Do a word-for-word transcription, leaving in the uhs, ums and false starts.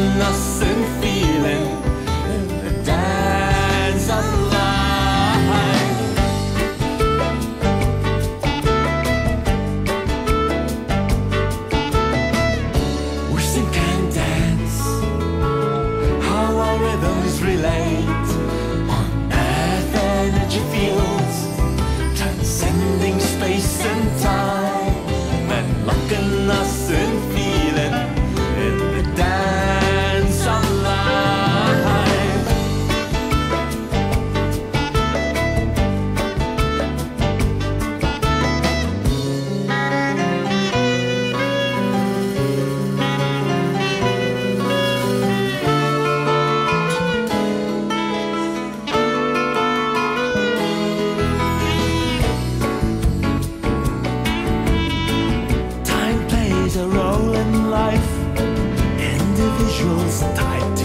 innocent feeling in the dance of life. Wishing can dance, how our rhythms relate on earth energy fields, transcending space and time, and locking us in feeling. A role in life, individuals tied